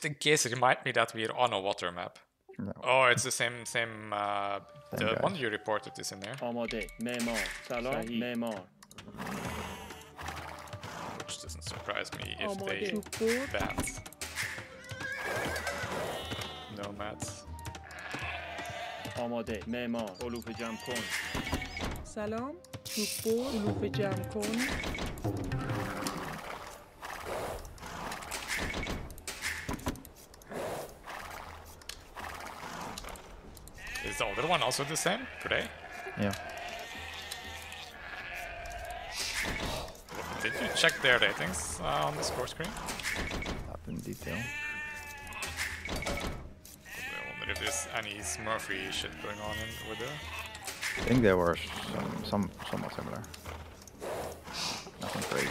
just in case, remind me that we're on a water map. No. Oh, it's the same. The one you reported is in there. Which doesn't surprise me if they banned nomads. Is the other one also the same today? Yeah. Did you check their ratings on the score screen? Up in detail. I wonder if there's any Smurfy shit going on in with her. I think there were somewhat similar. Nothing crazy.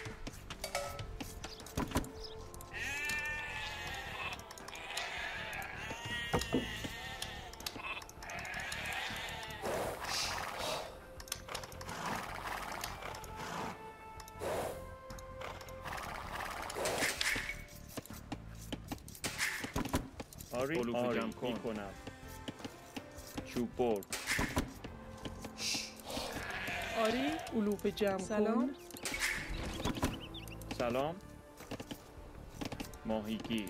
سلام سلام ماهیگیر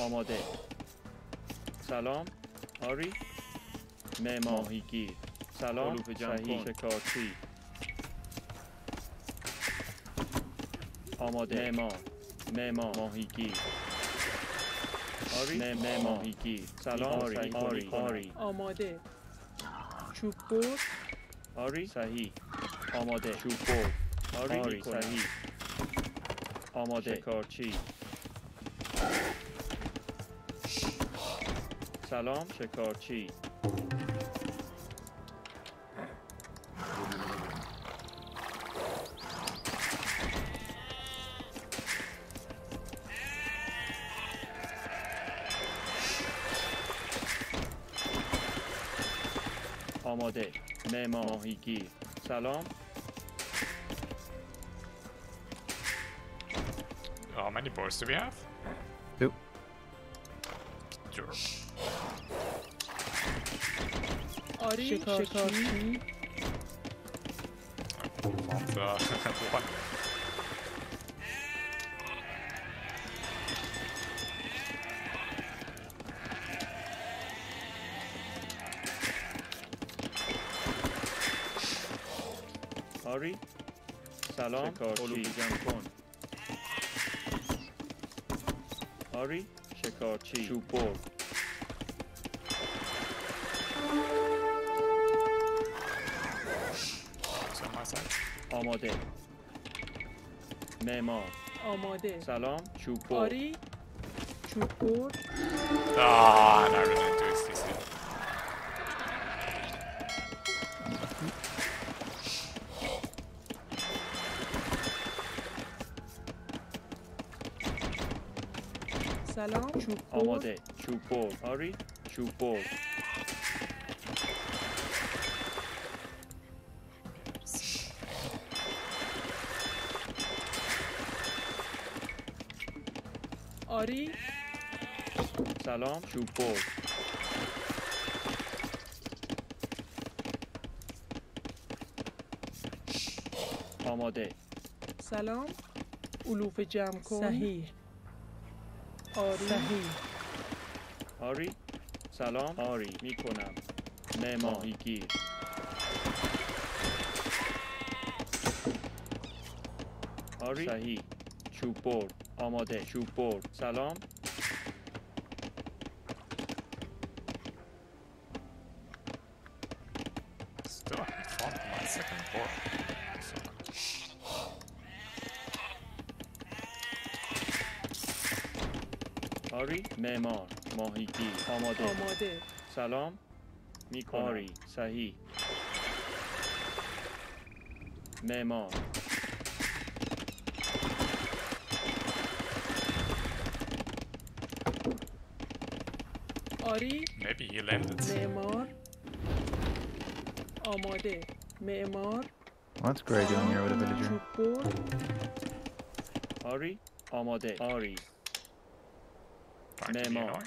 آماده سلام آری ماهیگیر سلام صحیح شکارچی آماده مما ماهیگیر ماهیگیر سلام آری آماده چوب برد آری صحیح آماده چوب برد آری صحیح آماده شکارچی سلام شکارچی آماده ماهیگیر سلام How many boards do we have? 2 Sure. آری شکارچی سلام آری شکارچی چوبور آماده معمار آماده سلام چوبور آری چوبور سلام چوب آماده چوب بول آری چوب بول آری سلام چوب بول آماده سلام علوف جمع کن صحیح آری آری سلام آری میکنم ماهیگیر آری صحیح چوب برد آماده چوب برد سلام Still, I fought my second war. Ari, memar, mahiki, amade. Salam, mikari, sahi. Memar. Ari. Maybe he landed. Memar. Amade. Memar. What's Gray doing here with a villager? Ari. Amade. Ari. Memar.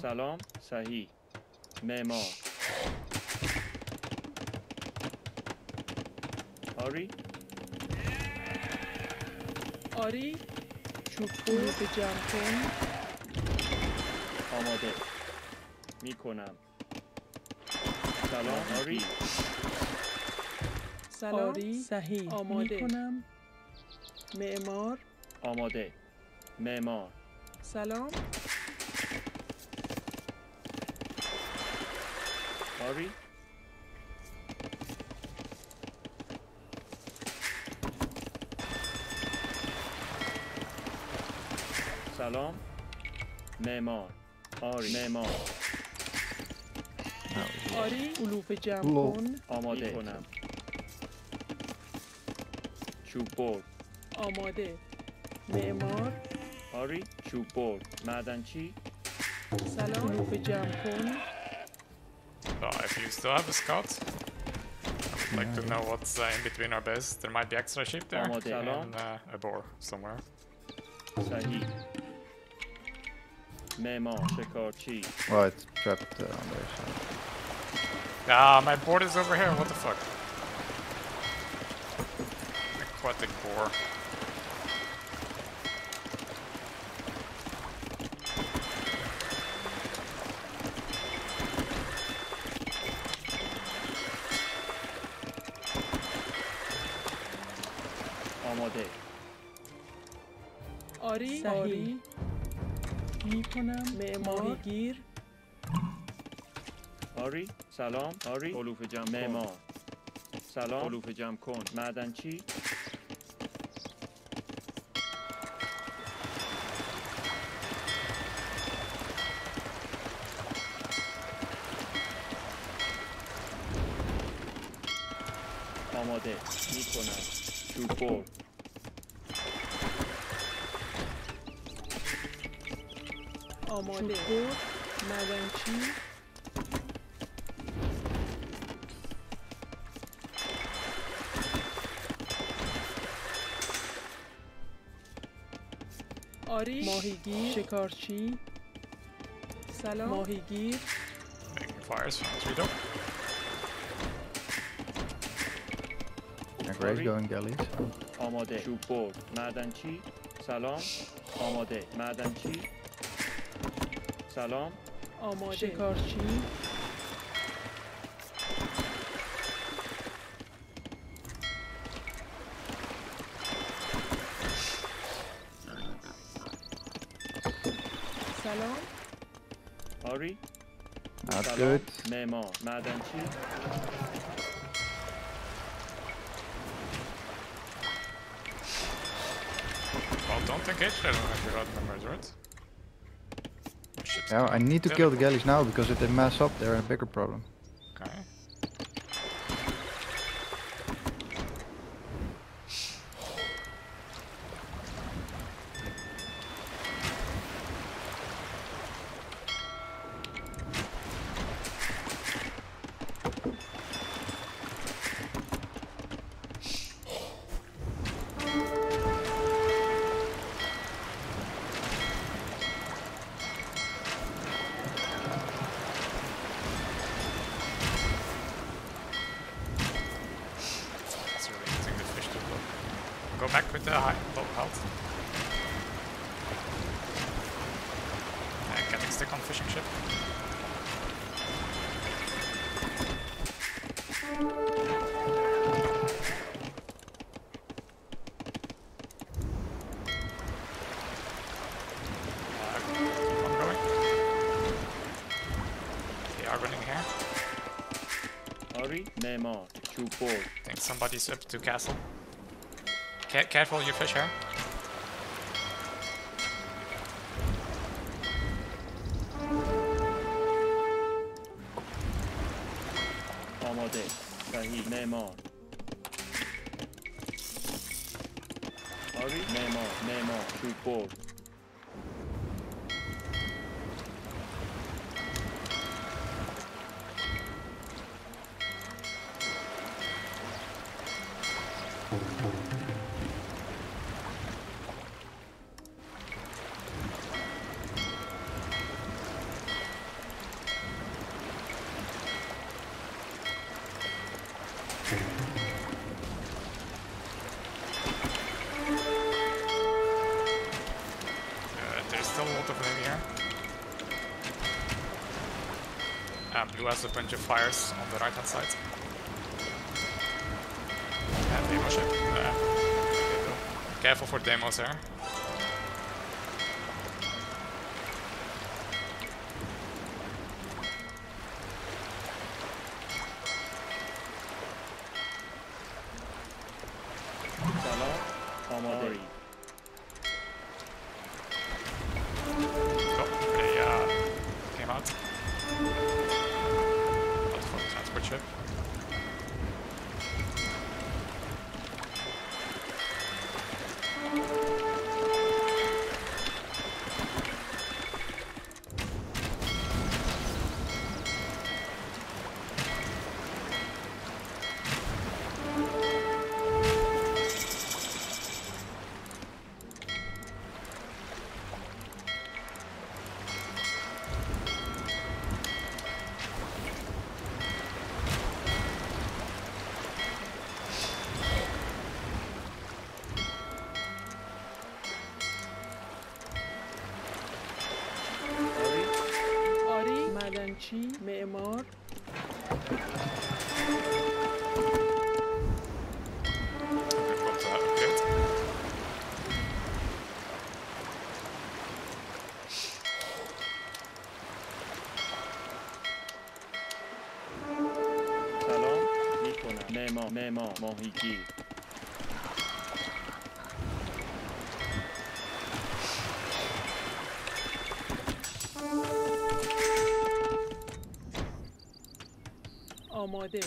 Salam. Sahi. Memar. Ari. Ari. Chupur bejankon. Amade. میکنم سلام آری سلام صحیح آماده میکنم معمار آماده معمار سلام آری سلام معمار آری معمار آری علوف جمع کن آماده کنم چوب برد آماده معمار آری چوب برد معدنچی سلام علوف جمع کن No, if you still have a scout I would like to know what's in between our base. There might be extra ship there and a boar somewhere. صحیح معمار شکارچی Well, it's trapped on the other side. Ah, my board is over here, what the fuck? Aquatic boar. آماده. آری آری میکنم معماری گیر آری سلام آری علوف جمع معمار سلام علوف جمع کن معدنچی آماده میکنم چوبور آماده چوبور معدنچی آری ماهیگیر شکارچی سلام ماهیگیر آماده چوب برد معدنچی سلام آماده معدنچی سلام آماده شکارچی Not Salam. Good. Memor, Madanchi. Well, don't engage them if you got numbers, right? Yeah, I need to kill the galleys now because if they mess up, they're a bigger problem. Okay. Back with the high low health. I can stick on fishing ship. I'm going. They are running here. I think somebody's up to castle. Careful your fish here. Blue has a bunch of fires on the right hand side. Yeah, demo ship. Careful for demos there. معمار سلام میکنم معمار ماهیگیر آماده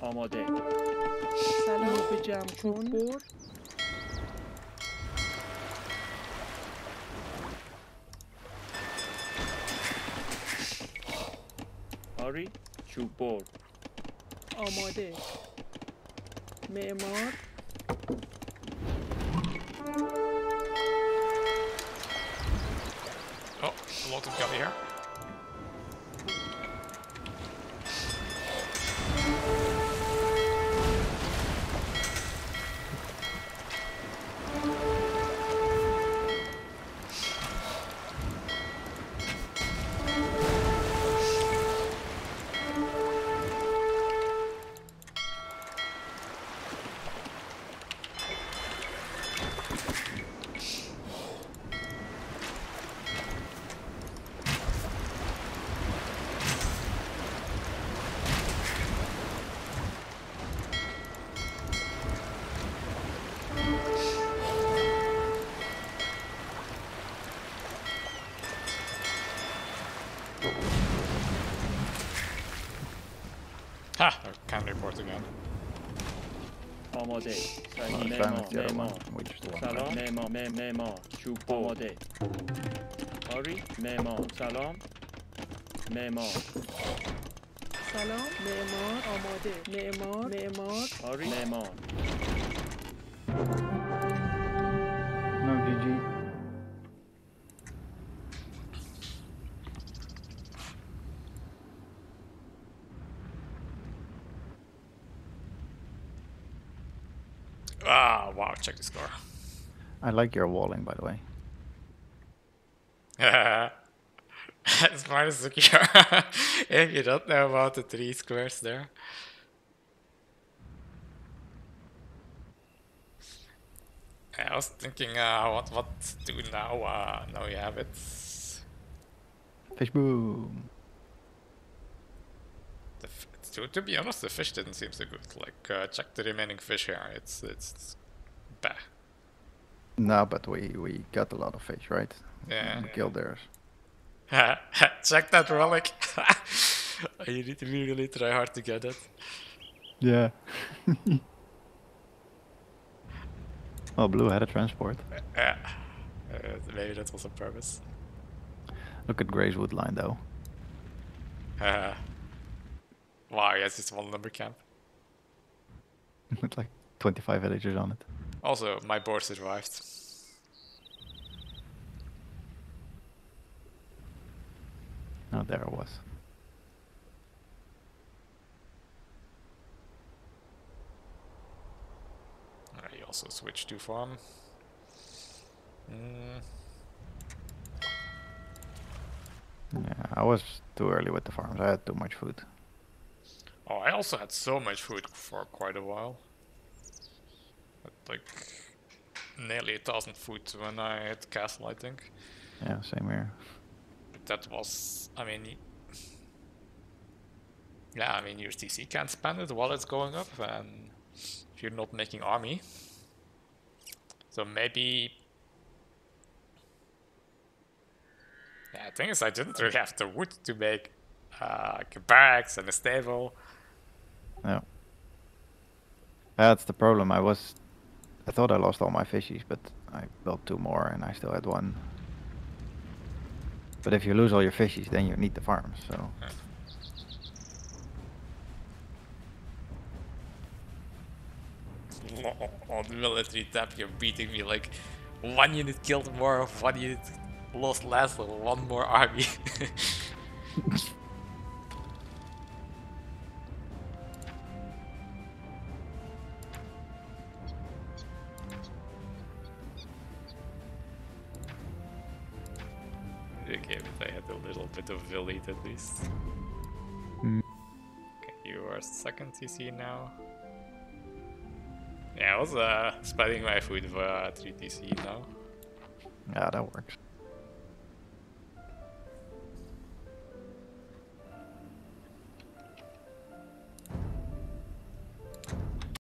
آماده سلام به جمع کن بر آری چوب بر آماده معمار Oh, a lot of gummy here. Ha! Can report again. Amade. Salam. سلام. معمار آماده. معمار آری. معمار نو جی جی. Ah, wow, check the score. I like your walling, by the way. It's more secure. If you don't know about the three squares there. I was thinking what to do now. Now we have it. Fish boom. To be honest, the fish didn't seem so good. Like, check the remaining fish here. It's bad. No, but we got a lot of fish, right? Yeah. We killed theirs. Check that relic. You need to really try hard to get it. Yeah. Oh, Blue had a transport. Yeah. Maybe that was on purpose. Look at Gray's wood line, though. Wow, yes, it's one number camp. With like 25 villagers on it. Also, my board survived. Oh, there it was. I also switched to farm. Yeah, I was too early with the farms. I had too much food. Oh, I also had so much food for quite a while. Like nearly 1,000 food when I had castle, I think. Yeah, same here. That was, I mean, yeah, I mean your TC can't spend it while it's going up, and if you're not making army. So maybe. Yeah, the thing is, I didn't really have the wood to make like barracks and a stable. No. That's the problem. I thought I lost all my fishies, but I built two more and I still had one. But if you lose all your fishies, then you need the farm, so. Yeah. On the military tab, you're beating me like one unit killed more, one unit lost less, one more army. At least. Okay, you are second TC now. Yeah, I was spreading my food for 3 TC now. Yeah, that works.